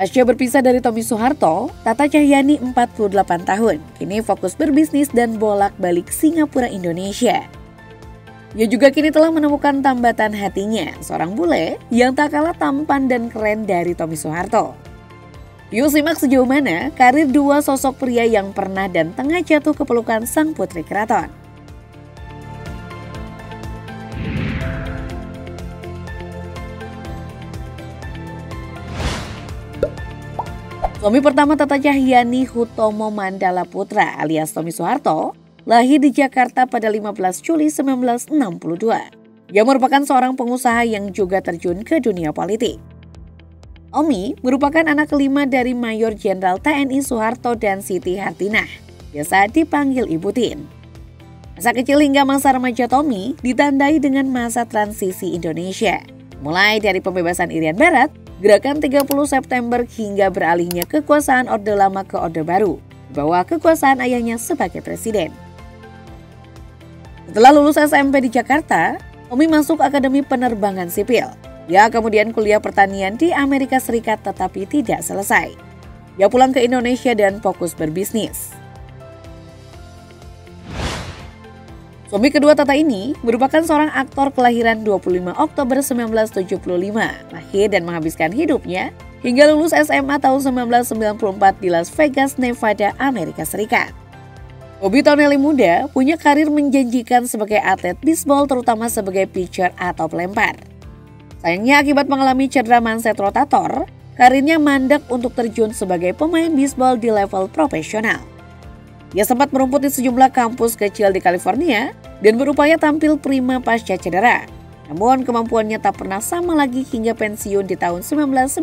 Pasca berpisah dari Tommy Soeharto, Tata Cahyani 48 tahun, kini fokus berbisnis dan bolak-balik Singapura Indonesia. Ia juga kini telah menemukan tambatan hatinya, seorang bule yang tak kalah tampan dan keren dari Tommy Soeharto. Yuk simak sejauh mana karir dua sosok pria yang pernah dan tengah jatuh ke pelukan sang putri keraton. Suami pertama Tata Cahyani, Hutomo Mandala Putra alias Tommy Soeharto, lahir di Jakarta pada 15 Juli 1962. Ia merupakan seorang pengusaha yang juga terjun ke dunia politik. Tommy merupakan anak kelima dari Mayor Jenderal TNI Soeharto dan Siti Hartinah, biasa dipanggil Ibu Tin. Masa kecil hingga masa remaja Tommy ditandai dengan masa transisi Indonesia, mulai dari pembebasan Irian Barat, Gerakan 30 September hingga beralihnya kekuasaan Orde Lama ke Orde Baru, di bawah kekuasaan ayahnya sebagai presiden. Setelah lulus SMP di Jakarta, Tommy masuk Akademi Penerbangan Sipil. Ia kemudian kuliah pertanian di Amerika Serikat tetapi tidak selesai. Ia pulang ke Indonesia dan fokus berbisnis. Suami kedua Tata ini merupakan seorang aktor kelahiran 25 Oktober 1975, lahir dan menghabiskan hidupnya hingga lulus SMA tahun 1994 di Las Vegas, Nevada, Amerika Serikat. Bobby Tonelli muda punya karir menjanjikan sebagai atlet bisbol terutama sebagai pitcher atau pelempar. Sayangnya akibat mengalami cedera manset rotator, karirnya mandek untuk terjun sebagai pemain bisbol di level profesional. Ia sempat merumput di sejumlah kampus kecil di California dan berupaya tampil prima pasca cedera. Namun kemampuannya tak pernah sama lagi hingga pensiun di tahun 1997.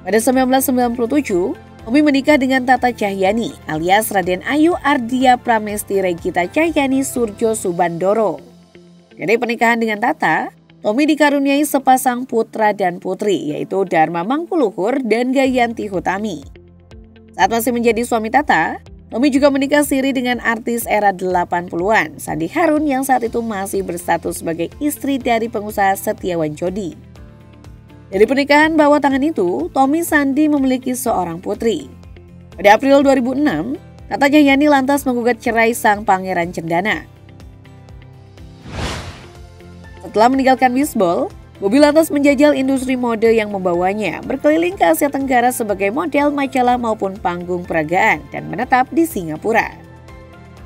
Pada 1997, Tommy menikah dengan Tata Cahyani alias Raden Ayu Ardia Pramesti Regita Cahyani Surjo Subandoro. Dari pernikahan dengan Tata, Tommy dikaruniai sepasang putra dan putri, yaitu Dharma Mangkuluhur dan Gayanti Hutami. Saat masih menjadi suami Tata, Tommy juga menikah siri dengan artis era 80-an, Sandi Harun yang saat itu masih berstatus sebagai istri dari pengusaha Setiawan Jodi. Dari pernikahan bawah tangan itu, Tommy Sandi memiliki seorang putri. Pada April 2006, Tata Cahyani lantas menggugat cerai sang pangeran cendana. Setelah meninggalkan bisbol, Bobby lantas menjajal industri mode yang membawanya berkeliling ke Asia Tenggara sebagai model majalah maupun panggung peragaan dan menetap di Singapura.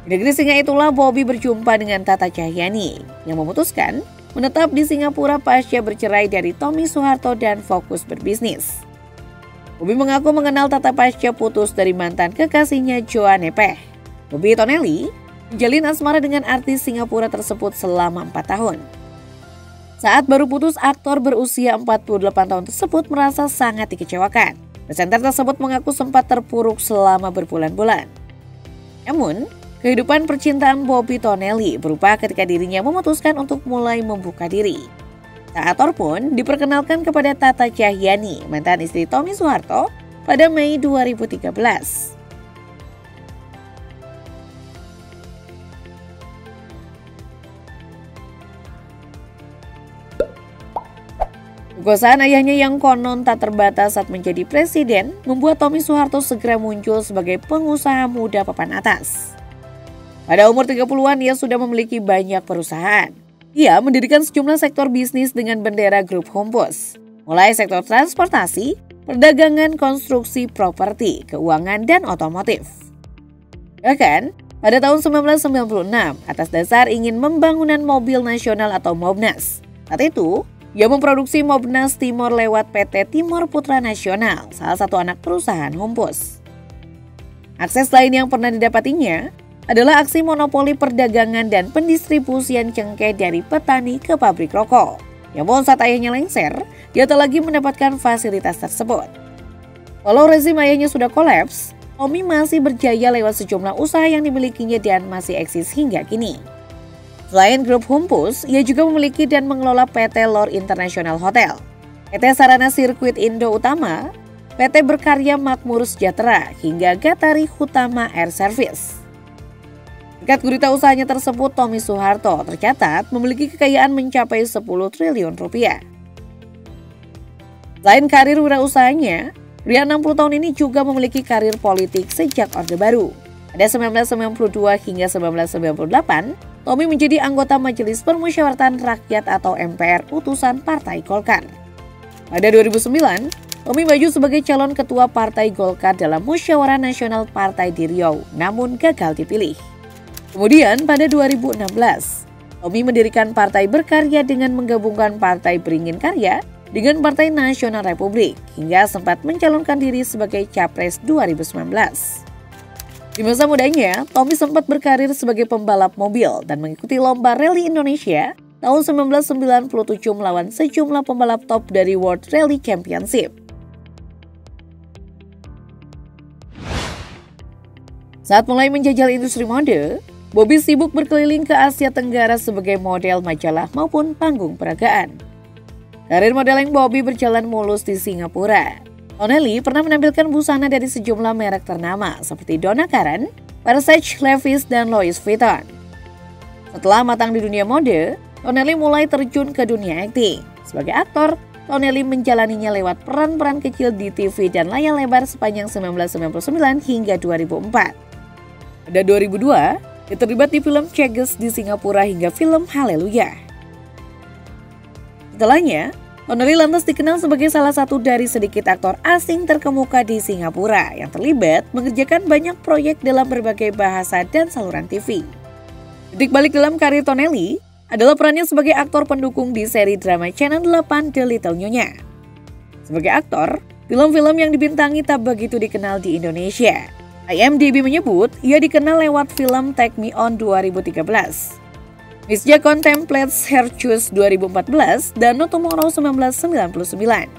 Di negeri singa itulah Bobby berjumpa dengan Tata Cahyani yang memutuskan menetap di Singapura pasca bercerai dari Tommy Soeharto dan fokus berbisnis. Bobby mengaku mengenal Tata pasca putus dari mantan kekasihnya Joanne Peh. Bobby Tonelli menjalin asmara dengan artis Singapura tersebut selama 4 tahun. Saat baru putus, aktor berusia 48 tahun tersebut merasa sangat dikecewakan. Presenter tersebut mengaku sempat terpuruk selama berbulan-bulan. Namun, kehidupan percintaan Bobby Tonelli berubah ketika dirinya memutuskan untuk mulai membuka diri. Sang aktor pun diperkenalkan kepada Tata Cahyani, mantan istri Tommy Soeharto, pada Mei 2013. Kekuasaan ayahnya yang konon tak terbatas saat menjadi presiden membuat Tommy Soeharto segera muncul sebagai pengusaha muda papan atas. Pada umur 30-an ia sudah memiliki banyak perusahaan. Ia mendirikan sejumlah sektor bisnis dengan bendera grup Humpuss, mulai sektor transportasi, perdagangan, konstruksi, properti, keuangan, dan otomotif. Bahkan, pada tahun 1996, atas dasar ingin membangunan mobil nasional atau MobNAS. Saat itu, ia memproduksi MobNAS Timor lewat PT Timor Putra Nasional, salah satu anak perusahaan Humpuss. Akses lain yang pernah didapatinya adalah aksi monopoli perdagangan dan pendistribusian cengkeh dari petani ke pabrik rokok. Namun saat ayahnya lengser, dia tak lagi mendapatkan fasilitas tersebut. Walau rezim ayahnya sudah kolaps, Tommy masih berjaya lewat sejumlah usaha yang dimilikinya dan masih eksis hingga kini. Selain grup Humpuss, ia juga memiliki dan mengelola PT Lor International Hotel, PT Sarana Sirkuit Indo Utama, PT Berkarya Makmur Sejahtera, hingga Gatari Utama Air Service. Kat gurita usahanya tersebut, Tommy Soeharto tercatat memiliki kekayaan mencapai 10 triliun rupiah. Selain karir wirausahanya, pria 60 tahun ini juga memiliki karir politik sejak Orde Baru. Pada 1992 hingga 1998, Tommy menjadi anggota Majelis Permusyawaratan Rakyat atau MPR utusan Partai Golkar. Pada 2009, Tommy maju sebagai calon ketua Partai Golkar dalam Musyawarah Nasional Partai di Riau, namun gagal dipilih. Kemudian pada 2016, Tommy mendirikan Partai Berkarya dengan menggabungkan Partai Beringin Karya dengan Partai Nasional Republik, hingga sempat mencalonkan diri sebagai Capres 2019. Di masa mudanya, Tommy sempat berkarir sebagai pembalap mobil dan mengikuti lomba rally Indonesia tahun 1997 melawan sejumlah pembalap top dari World Rally Championship. Saat mulai menjajal industri mode, Bobby sibuk berkeliling ke Asia Tenggara sebagai model majalah maupun panggung peragaan. Karir modeling Bobby berjalan mulus di Singapura. Tonelli pernah menampilkan busana dari sejumlah merek ternama seperti Donna Karan, Versace, Levi's, dan Louis Vuitton. Setelah matang di dunia mode, Tonelli mulai terjun ke dunia akting. Sebagai aktor, Tonelli menjalaninya lewat peran-peran kecil di TV dan layar lebar sepanjang 1999 hingga 2004. Pada 2002, dia terlibat di film Cheges di Singapura hingga film Haleluya. Setelahnya, Tonelli lantas dikenal sebagai salah satu dari sedikit aktor asing terkemuka di Singapura yang terlibat mengerjakan banyak proyek dalam berbagai bahasa dan saluran TV. Titik balik dalam karir Tonelli adalah perannya sebagai aktor pendukung di seri drama Channel 8 The Little Nyonya. Sebagai aktor, film-film yang dibintangi tak begitu dikenal di Indonesia. IMDb menyebut ia dikenal lewat film Take Me On 2013, Misja Contemplates Her Choose 2014, dan No Tomorrow 1999.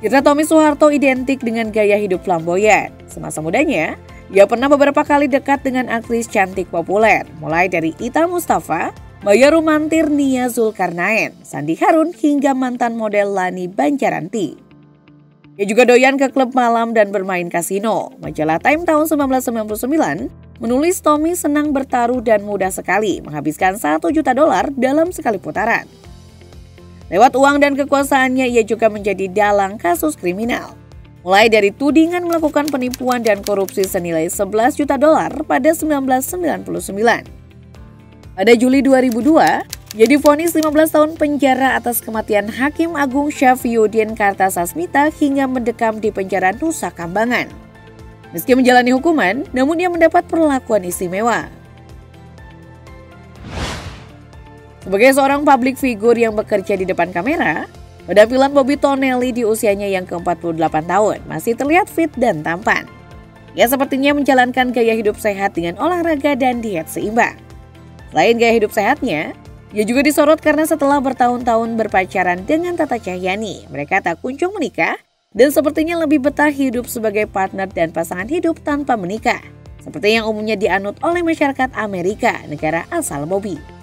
Cerita Tommy Soeharto identik dengan gaya hidup flamboyan. Semasa mudanya, ia pernah beberapa kali dekat dengan aktris cantik populer, mulai dari Ita Mustafa, Maya Rumantir, Nia Zulkarnain, Sandi Harun, hingga mantan model Lani Banjaranti. Ia juga doyan ke klub malam dan bermain kasino. Majalah Time tahun 1999 menulis Tommy senang bertaruh dan mudah sekali menghabiskan 1 juta dolar dalam sekali putaran. Lewat uang dan kekuasaannya, ia juga menjadi dalang kasus kriminal. Mulai dari tudingan melakukan penipuan dan korupsi senilai 11 juta dolar pada 1999. Pada Juli 2002, ia divonis 15 tahun penjara atas kematian Hakim Agung Syafiudin Kartasasmita hingga mendekam di penjara Nusa Kambangan. Meski menjalani hukuman, namun ia mendapat perlakuan istimewa. Sebagai seorang public figure yang bekerja di depan kamera, penampilan Bobby Tonelli di usianya yang ke-48 tahun masih terlihat fit dan tampan. Ia sepertinya menjalankan gaya hidup sehat dengan olahraga dan diet seimbang. Selain gaya hidup sehatnya, ia juga disorot karena setelah bertahun-tahun berpacaran dengan Tata Cahyani, mereka tak kunjung menikah dan sepertinya lebih betah hidup sebagai partner dan pasangan hidup tanpa menikah, seperti yang umumnya dianut oleh masyarakat Amerika, negara asal Bobby.